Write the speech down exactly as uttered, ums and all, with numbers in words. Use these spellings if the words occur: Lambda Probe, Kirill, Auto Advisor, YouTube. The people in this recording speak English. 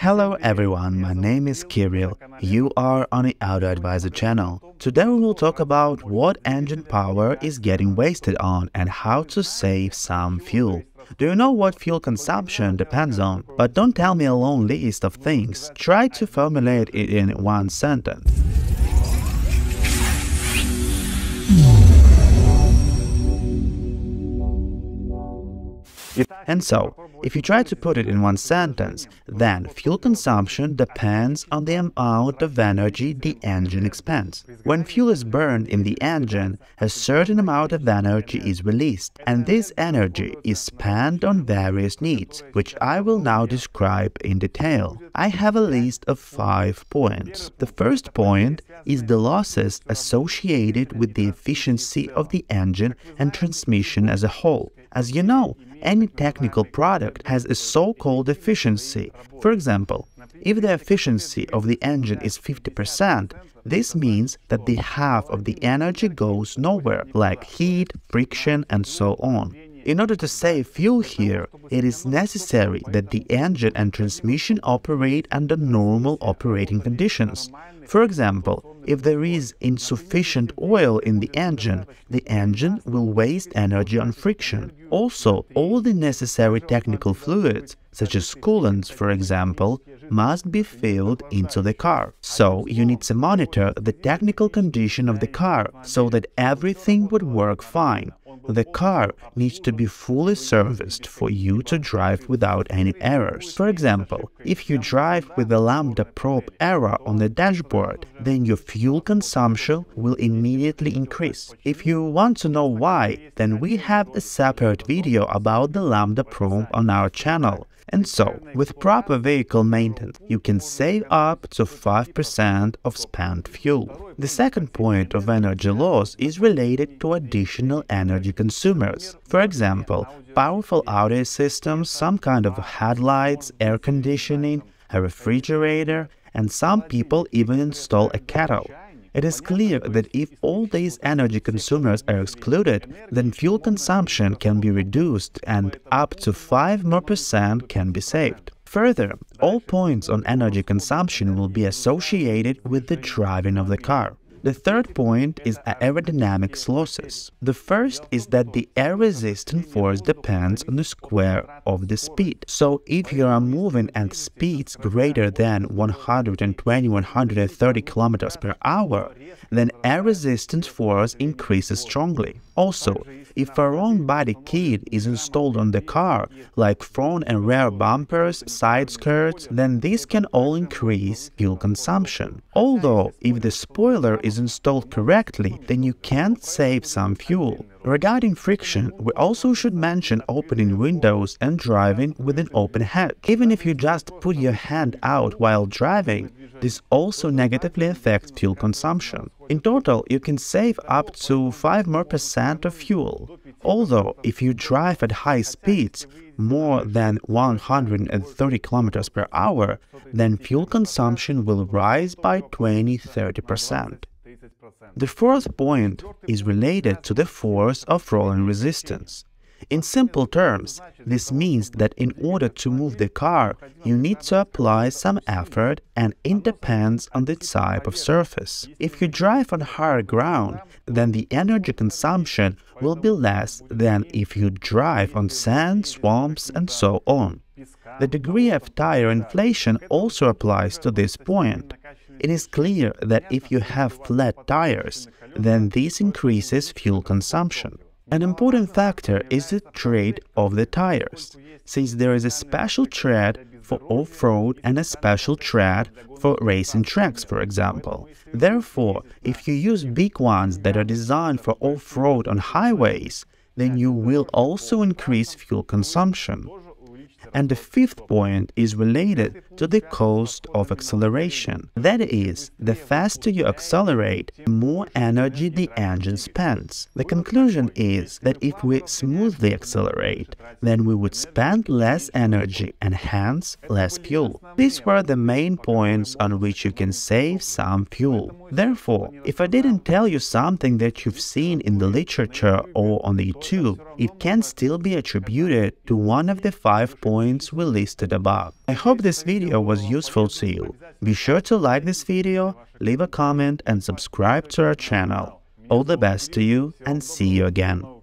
Hello everyone, my name is Kirill. You are on the Auto Advisor channel. Today we will talk about what engine power is getting wasted on and how to save some fuel. Do you know what fuel consumption depends on? But don't tell me a long list of things. Try to formulate it in one sentence. And so, if you try to put it in one sentence, then fuel consumption depends on the amount of energy the engine expends. When fuel is burned in the engine, a certain amount of energy is released, and this energy is spent on various needs, which I will now describe in detail. I have a list of five points. The first point is the losses associated with the efficiency of the engine and transmission as a whole. As you know, any technical product has a so-called efficiency. For example, if the efficiency of the engine is fifty percent, this means that the half of the energy goes nowhere, like heat, friction, and so on. In order to save fuel here, it is necessary that the engine and transmission operate under normal operating conditions. For example, if there is insufficient oil in the engine, the engine will waste energy on friction. Also, all the necessary technical fluids, such as coolants, for example, must be filled into the car. So, you need to monitor the technical condition of the car so that everything would work fine. The car needs to be fully serviced for you to drive without any errors. For example, if you drive with the Lambda Probe error on the dashboard, then your fuel consumption will immediately increase. If you want to know why, then we have a separate video about the Lambda Probe on our channel. And so, with proper vehicle maintenance, you can save up to five percent of spent fuel. The second point of energy loss is related to additional energy consumers. For example, powerful audio systems, some kind of headlights, air conditioning, a refrigerator, and some people even install a kettle. It is clear that if all these energy consumers are excluded, then fuel consumption can be reduced and up to five more percent can be saved. Further, all points on energy consumption will be associated with the driving of the car. The third point is aerodynamics losses. The first is that the air resistant force depends on the square of the speed. So, if you are moving at speeds greater than one hundred twenty to one hundred thirty kilometers per hour, then air resistant force increases strongly. Also, if a wrong body kit is installed on the car, like front and rear bumpers, side skirts, then this can all increase fuel consumption. Although, if the spoiler is is installed correctly, then you can save some fuel. Regarding friction, we also should mention opening windows and driving with an open head. Even if you just put your hand out while driving, this also negatively affects fuel consumption. In total, you can save up to five more percent of fuel. Although, if you drive at high speeds, more than one hundred thirty kilometers per hour, then fuel consumption will rise by twenty to thirty percent. The fourth point is related to the force of rolling resistance. In simple terms, this means that in order to move the car, you need to apply some effort, and it depends on the type of surface. If you drive on higher ground, then the energy consumption will be less than if you drive on sand, swamps, and so on. The degree of tire inflation also applies to this point. It is clear that if you have flat tires, then this increases fuel consumption. An important factor is the tread of the tires, since there is a special tread for off-road and a special tread for racing tracks, for example. Therefore, if you use big ones that are designed for off-road on highways, then you will also increase fuel consumption. And the fifth point is related to the cost of acceleration. That is, the faster you accelerate, the more energy the engine spends. The conclusion is that if we smoothly accelerate, then we would spend less energy and hence less fuel. These were the main points on which you can save some fuel. Therefore, if I didn't tell you something that you've seen in the literature or on the YouTube, it can still be attributed to one of the five points points we listed above. I hope this video was useful to you. Be sure to like this video, leave a comment and subscribe to our channel. All the best to you and see you again.